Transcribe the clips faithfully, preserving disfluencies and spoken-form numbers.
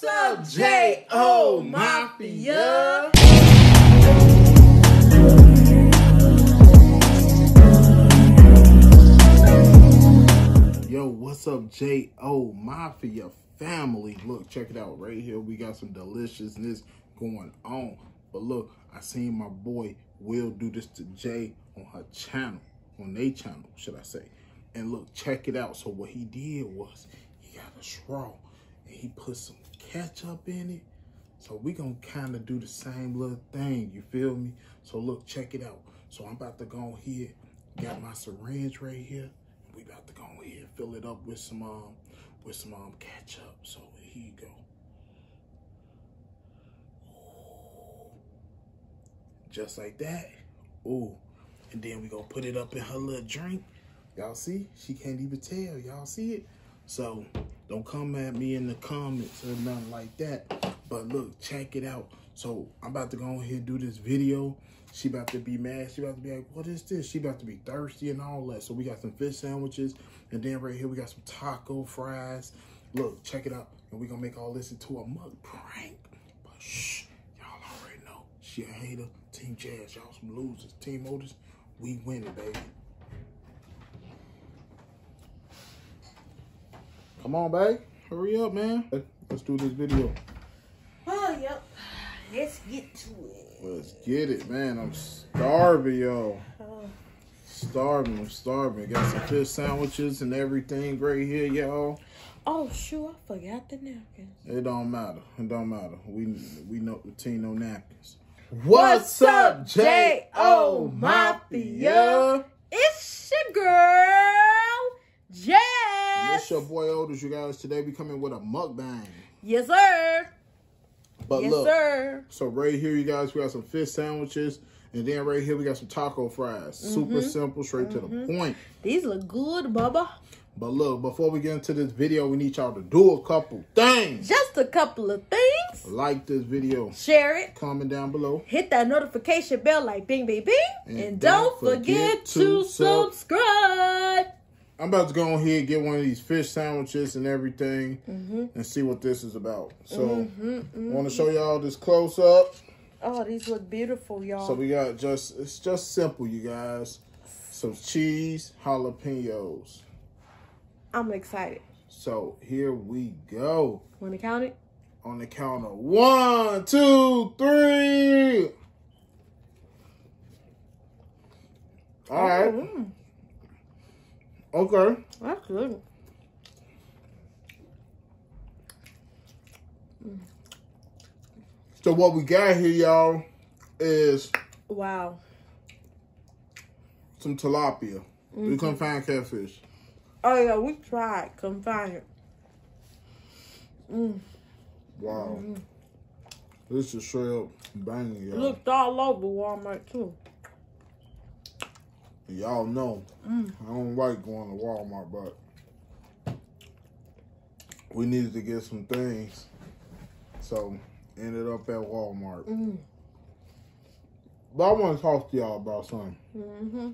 What's up, J O. Mafia? Yo, what's up, J O. Mafia family? Look, check it out right here. We got some deliciousness going on. But look, I seen my boy Will do this to Jay on her channel, on their channel, should I say. And look, check it out. So what he did was he got a straw and he put some ketchup in it. So we gonna kind of do the same little thing, you feel me? So look, check it out. So I'm about to go on here, got my syringe right here. And we about to go on here, fill it up with some, um, with some um, ketchup. So here you go. Just like that. Ooh. And then we gonna put it up in her little drink. Y'all see? She can't even tell. Y'all see it? So don't come at me in the comments or nothing like that. But look, check it out. So I'm about to go on here and do this video. She about to be mad. She about to be like, what is this? She about to be thirsty and all that. So we got some fish sandwiches. And then right here, we got some taco fries. Look, check it out. And we gonna make all this into a mug prank. But shh, y'all already know. She a hater. Team Jazz, y'all some losers. Team Otis, we winning, baby. Come on, babe. Hurry up, man. Let's do this video. Oh, yep. Let's get to it. Let's get it, man. I'm starving, y'all. Oh. Starving. I'm starving. Got some fish sandwiches and everything right here, y'all. Oh, sure. I forgot the napkins. It don't matter. It don't matter. We we know the team no napkins. What's up, J O. Mafia? It's your girl, Jazz. And it's your boy, Otis, you guys. Today, we coming with a mukbang. Yes, sir. But yes, look, sir. So right here, you guys, we got some fish sandwiches. And then right here, we got some taco fries. Mm-hmm. Super simple, straight mm-hmm. to the point. These look good, Bubba. But look, before we get into this video, we need y'all to do a couple things. Just a couple of things. Like this video. Share it. Comment down below. Hit that notification bell like bing, bing, bing. And, and don't, don't forget, forget to subscribe. I'm about to go on here and get one of these fish sandwiches and everything. Mm-hmm. And see what this is about. So, mm-hmm, mm-hmm. I want to show y'all this close-up. Oh, these look beautiful, y'all. So, we got just, it's just simple, you guys. Some cheese jalapenos. I'm excited. So here we go. Want to count it? On the count of one, two, three. All right. Mm. Okay. That's good. Mm. So what we got here, y'all, is wow, some tilapia. Mm-hmm. We couldn't find catfish. Oh, yeah, we tried. Come find it. Mm. Wow. Mm-hmm. This is straight up banging, y'all. Looked all over Walmart, too. Y'all know. Mm. I don't like going to Walmart, but we needed to get some things. So, ended up at Walmart. Mm. But I want to talk to y'all about something. Mm-hmm.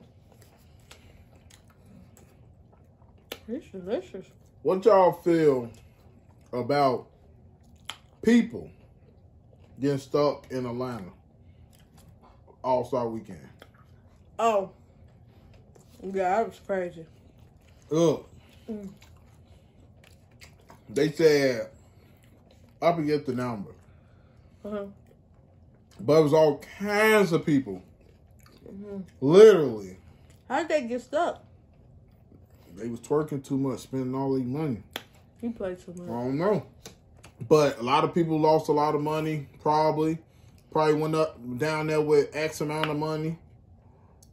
It's delicious. What y'all feel about people getting stuck in Atlanta All-Star Weekend? Oh. Yeah, that was crazy. Look. Mm. They said, I forget the number. Uh-huh. But it was all kinds of people. Mm-hmm. Literally. How'd they get stuck? They was twerking too much, spending all their money. You played too much. I don't know. But a lot of people lost a lot of money, probably. Probably went up down there with X amount of money.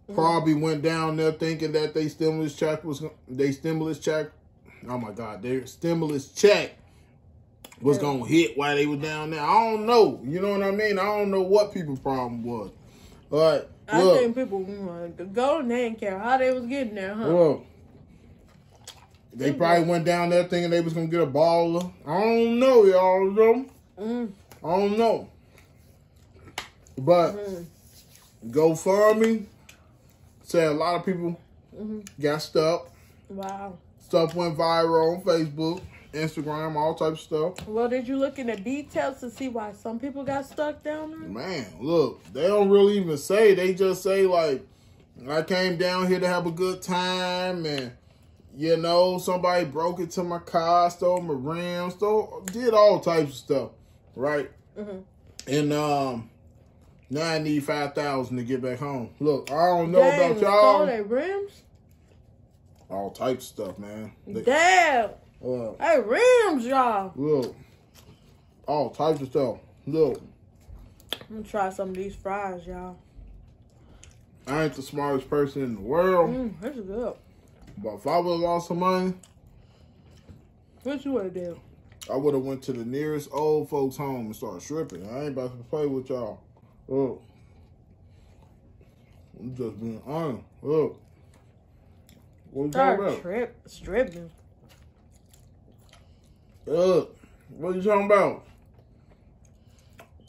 Mm-hmm. Probably went down there thinking that they stimulus check was they stimulus check. Oh my God, their stimulus check was yeah. gonna hit while they were down there. I don't know. You know what I mean? I don't know what people's problem was. But I look, think people wanted to go and they didn't care how they was getting there, huh? Look, they probably went down there thinking they was going to get a baller. I don't know, y'all. Mm. I don't know. But mm. GoFundMe said a lot of people mm-hmm. got stuck. Wow. Stuff went viral on Facebook. Instagram, all types of stuff. Well, did you look in the details to see why some people got stuck down there? Man, look, they don't really even say. They just say, like, I came down here to have a good time, and, you know, somebody broke into my car, stole my rims, stole, did all types of stuff, right? Mm-hmm. And um, now I need five thousand dollars to get back home. Look, I don't know Dang, about y'all. Stole their rims? All types of stuff, man. They, Damn. Uh, hey, rims, y'all. Look, all types of stuff. Look. I'm going to try some of these fries, y'all. I ain't the smartest person in the world. Mm, this is good. But if I would have lost some money. What you would have done? I would have went to the nearest old folks home and started stripping. I ain't about to play with y'all. Look. I'm just being honest. Look. What you talking about? Trip, stripping. Ugh. What you talking about?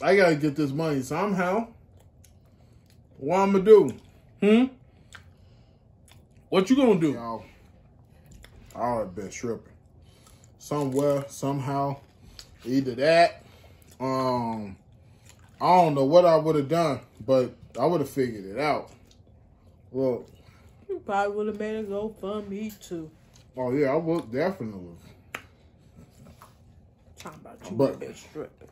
I gotta get this money somehow. What I'm gonna do? Hmm? What you gonna do? Y'all, I have been stripping. Somewhere, somehow. Either that. Um, I don't know what I would have done, but I would have figured it out. Look. You probably would have made it go for me too. Oh yeah, I would definitely. Talking about you would have been stripping.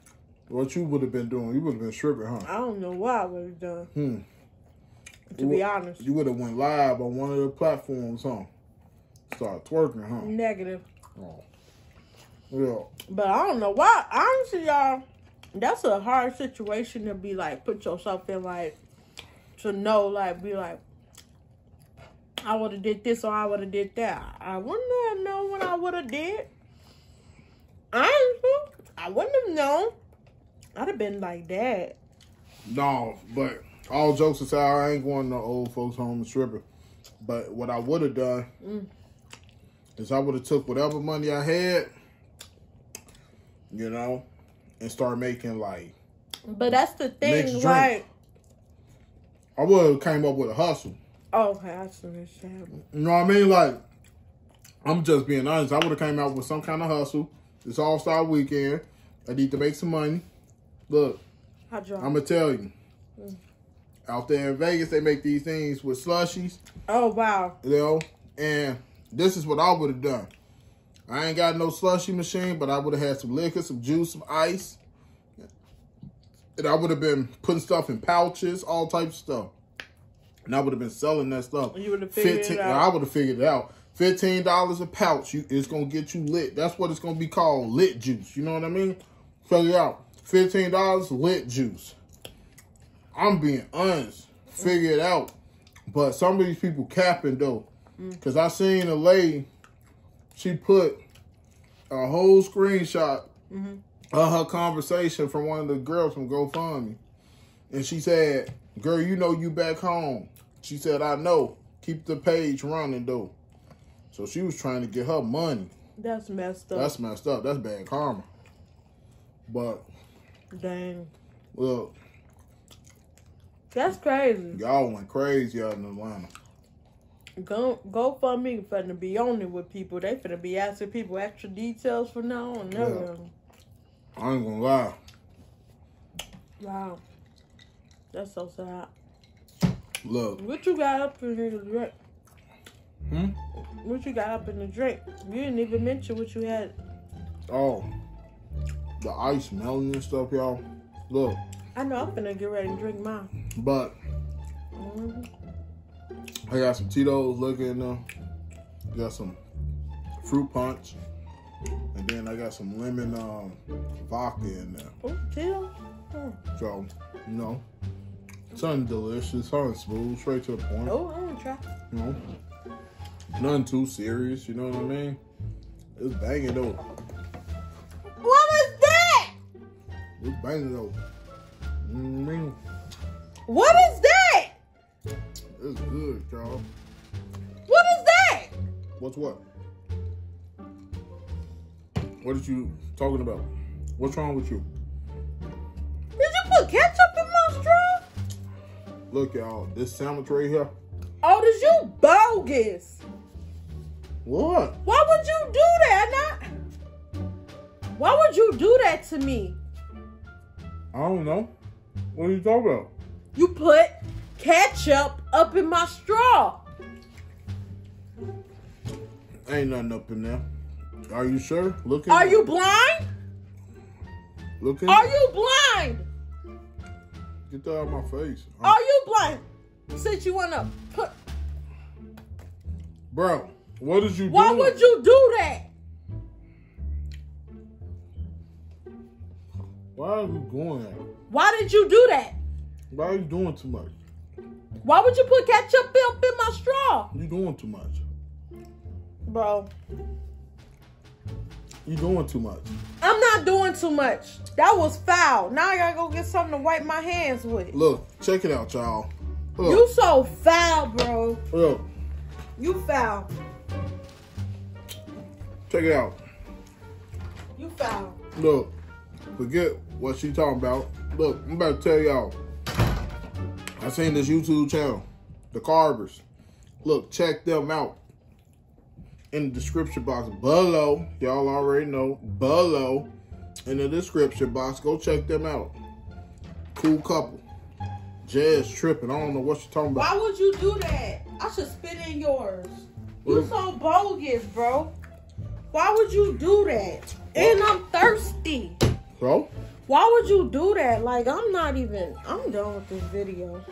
What you would have been doing? You would have been stripping, huh? I don't know what I would have done. Hmm. To be honest, you would have went live on one of the platforms, huh? Started twerking, huh? Negative. Oh. Yeah. But I don't know why. Honestly, y'all, that's a hard situation to be like, put yourself in, like, to know, like, be like. I would have did this or I would have did that. I wouldn't have known what I would have did. Honestly, I wouldn't have known. I'd have been like that. No, but all jokes aside, I ain't going to old folks home and stripping. But what I would have done mm. is I would have took whatever money I had, you know, and start making, like, but that's the thing, like, I would have came up with a hustle. Oh, okay, I see what you're saying. You know what I mean? Like, I'm just being honest. I would have came out with some kind of hustle. It's All-Star Weekend. I need to make some money. Look, I'm going to tell you. Mm. Out there in Vegas, they make these things with slushies. Oh, wow. You know? And this is what I would have done. I ain't got no slushie machine, but I would have had some liquor, some juice, some ice. And I would have been putting stuff in pouches, all types of stuff. And I would have been selling that stuff. You would have figured fifteen, it out. I would have figured it out. fifteen dollars a pouch. You, it's going to get you lit. That's what it's going to be called, lit juice. You know what I mean? Figure it out. fifteen dollars lit juice. I'm being honest. Figure it out. But some of these people capping, though. Because I seen a lady, she put a whole screenshot mm-hmm. of her conversation from one of the girls from GoFundMe. And she said, girl, you know you back home. She said, I know. Keep the page running, though. So she was trying to get her money. That's messed up. That's messed up. That's bad karma. But. Dang. Look. That's crazy. Y'all went crazy out in Atlanta. Go, go for me. Finna be on it with people. They finna be asking people extra details for now on. Yeah. I ain't gonna lie. Wow. That's so sad. Look. What you got up in here to drink? Hmm? What you got up in the drink? You didn't even mention what you had. Oh. The ice melting and stuff, y'all. Look. I know I'm finna get ready to drink mine. But. Mm-hmm. I got some Tito's liquor in there. I got some fruit punch. And then I got some lemon um, vodka in there. Oh, Tito's? Oh. So, you know. Something delicious, something smooth, straight to the point. Oh, I'm gonna try. You know, nothing too serious, you know what I mean? It's banging though. What was that? It's banging though. You know what I mean? What is that? It's good, y'all. What is that? What's what? What are you talking about? What's wrong with you? Did you put ketchup in my straw? Look, y'all, this sandwich right here. Oh, this you bogus. What? Why would you do that? Not... Why would you do that to me? I don't know. What are you talking about? You put ketchup up in my straw. Ain't nothing up in there. Are you sure? Look at Are you blind? Look at Are you blind? Get that out of my face. I'm... Are you blind? Since you wanna put... Bro, what did you do? Why would you do that? Why are you going at it? Why did you do that? Why are you doing too much? Why would you put ketchup up in my straw? You doing too much. Bro. You doing too much. I'm not doing too much. That was foul. Now I gotta go get something to wipe my hands with. Look, check it out, y'all. You so foul, bro. Look. You foul. Check it out. You foul. Look. Forget what she talking about. Look, I'm about to tell y'all. I seen this YouTube channel, The Carvers. Look, check them out in the description box below. Y'all already know, below in the description box. Go check them out. Cool couple. Jazz tripping. I don't know what you're talking about. Why would you do that? I should spit in yours. You so bogus, bro. Why would you do that? And I'm thirsty. Bro? Why would you do that? Like, I'm not even... I'm done with this video.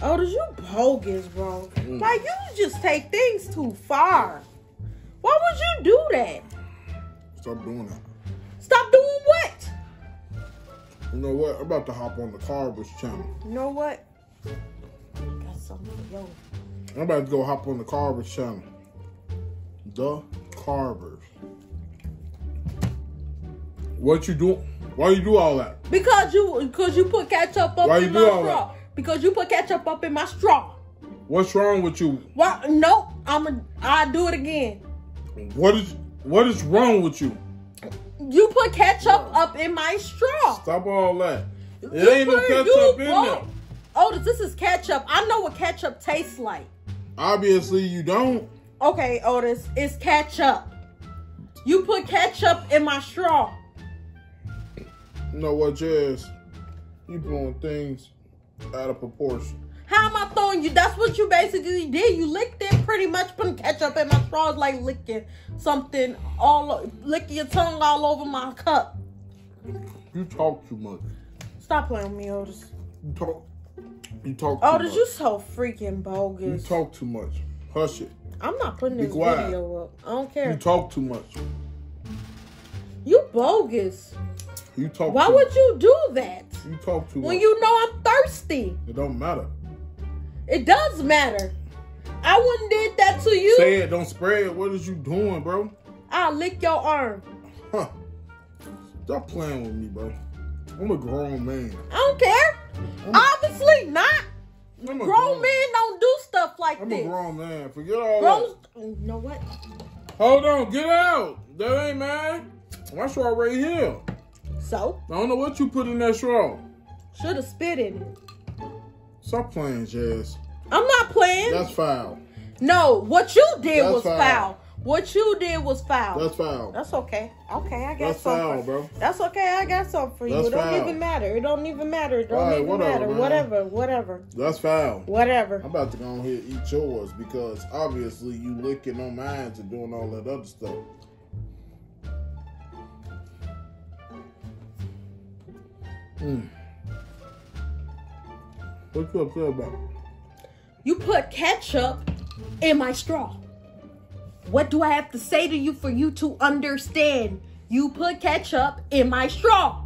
Oh, did you bogus, bro? Mm. Like, you just take things too far. Why would you do that? Stop doing that. Stop doing what? You know what? I'm about to hop on the Carvers channel. You know what? I got something to go. I'm about to go hop on the Carvers channel. The Carvers. What you doing? Why you do all that? Because you because you put ketchup up Why in you do my all straw. That? Because you put ketchup up in my straw. What's wrong with you? What? Nope. I'm a, I'll do it again. What is what is wrong with you? You put ketchup no. up in my straw. Stop all that. It you ain't no ketchup in there. Otis, this is ketchup. I know what ketchup tastes like. Obviously you don't. Okay, Otis, it's ketchup. You put ketchup in my straw. You know what, Jazz? You blowing things out of proportion. How am I throwing you? That's what you basically did. You licked it pretty much, putting ketchup in my straw is like licking something all, licking your tongue all over my cup. You talk too much. Stop playing with me, Otis. You talk, you talk too Otis, much. Otis, you so freaking bogus. You talk too much. Hush it. I'm not putting Be this quiet. video up. I don't care. You talk too much. You bogus. You talk Why too would much. you do that? You talk too when much. When you know I'm thirsty. It don't matter. It does matter. I wouldn't did that to you. Say it, don't spread. What is you doing, bro? I'll lick your arm. Huh. Stop playing with me, bro. I'm a grown man. I don't care. I'm Obviously a, not. I'm grown, grown men don't do stuff like I'm this. I'm a grown man. Forget all Gross, that. You know what? Hold on. Get out. That ain't mine. My straw right here. So? I don't know what you put in that straw. Should have spit in it. Stop playing, Jazz. I'm not playing. That's foul. No, what you did That's was foul. foul. What you did was foul. That's foul. That's okay. Okay, I got That's something. That's foul, bro. That's okay. I got something for you. That's it don't foul. even matter. It don't even matter. It don't right, even whatever, matter. Man. Whatever, whatever. That's foul. Whatever. I'm about to go on here and eat yours because obviously you licking on mine and doing all that other stuff. Mm. What you upset about? You put ketchup in my straw. What do I have to say to you for you to understand? You put ketchup in my straw.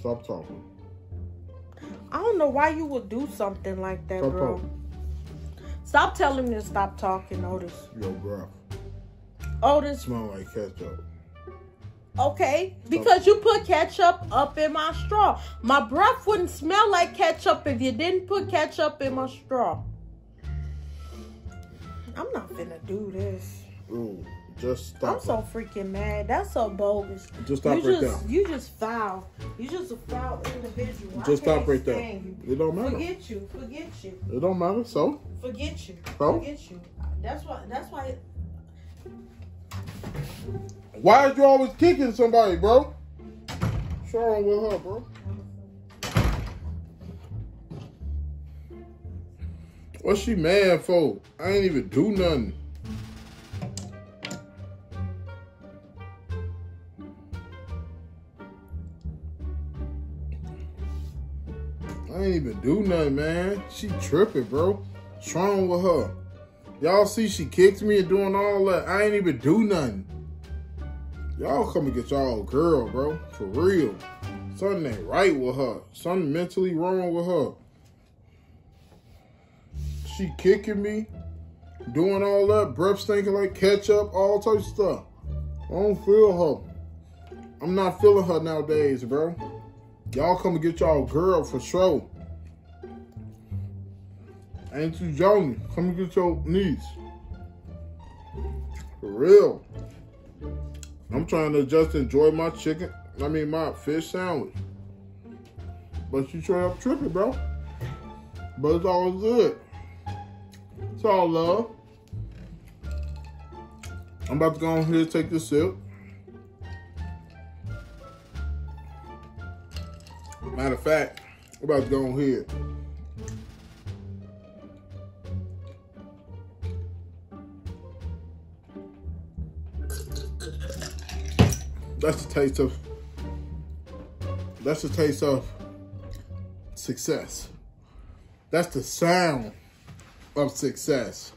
Stop talking. I don't know why you would do something like that, stop bro. Talking. Stop telling me to stop talking, Otis. Yo, bro. Otis. Smell like ketchup. Okay, because you put ketchup up in my straw. My breath wouldn't smell like ketchup if you didn't put ketchup in my straw. I'm not finna do this. Ooh, Just stop. I'm so freaking mad. That's so bogus. Just stop you right just, there. You just foul. You just a foul individual. Just stop right there. You. It don't matter. Forget you. Forget you. It don't matter. So? Forget you. So? Forget you. That's why. That's why. It... Why is you always kicking somebody, bro? What's wrong with her, bro? What's she mad for? I ain't even do nothing. I ain't even do nothing, man. She tripping, bro. What's wrong with her? Y'all see she kicks me and doing all that. I ain't even do nothing. Y'all come and get y'all girl, bro. For real. Something ain't right with her. Something mentally wrong with her. She kicking me, doing all that, breath stinking like ketchup, all types of stuff. I don't feel her. I'm not feeling her nowadays, bro. Y'all come and get y'all girl for sure. Ain't you joking? Come and get your niece. For real. I'm trying to just enjoy my chicken, I mean my fish sandwich. But you try up tripping, bro. But it's all good. It's all love. I'm about to go on here and take this sip. Matter of fact, I'm about to go on here. That's the taste of, that's the taste of success. That's the sound of success.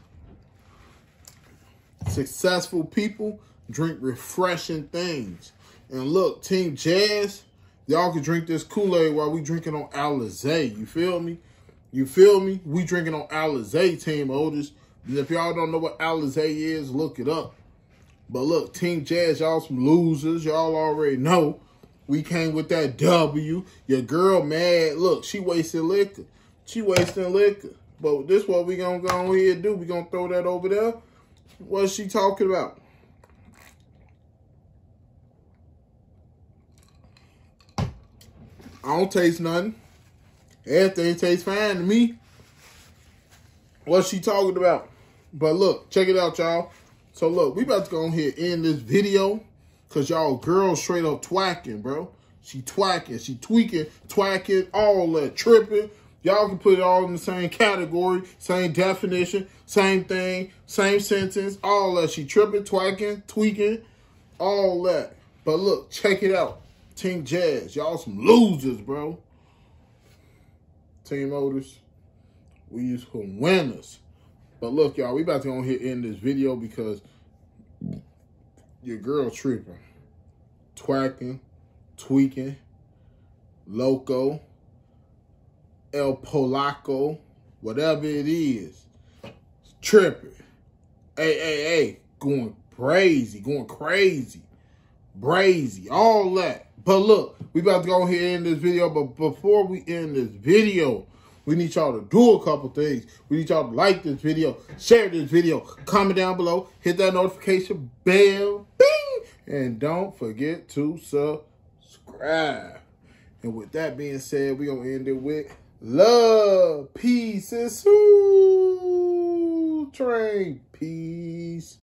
Successful people drink refreshing things. And look, Team Jazz, y'all can drink this Kool-Aid while we drinking on Alizé. You feel me? You feel me? We drinking on Alizé, Team Otis. And if y'all don't know what Alizé is, look it up. But look, Team Jazz, y'all some losers. Y'all already know. We came with that W. Your girl mad. Look, she wasting liquor. She wasting liquor. But this what we gonna go on here and do. We gonna throw that over there. What's she talking about? I don't taste nothing. Everything tastes fine to me. What's she talking about? But look, check it out, y'all. So look, we about to go on here and end this video because y'all girls straight up twacking, bro. She twacking, she tweaking, twacking, all that tripping. Y'all can put it all in the same category, same definition, same thing, same sentence, all that. She tripping, twacking, tweaking, all that. But look, check it out. Team Jazz, y'all some losers, bro. Team Otis, we use for winners. But look, y'all, we about to go on here and end this video because your girl tripping, twacking, tweaking, loco, el polaco, whatever it is, tripping, hey, hey, hey, going crazy, going crazy, brazy, all that. But look, we about to go on here and end this video. But before we end this video, we need y'all to do a couple things. We need y'all to like this video, share this video, comment down below, hit that notification bell, bing, and don't forget to subscribe. And with that being said, we're going to end it with love, peace, and soul train. Peace.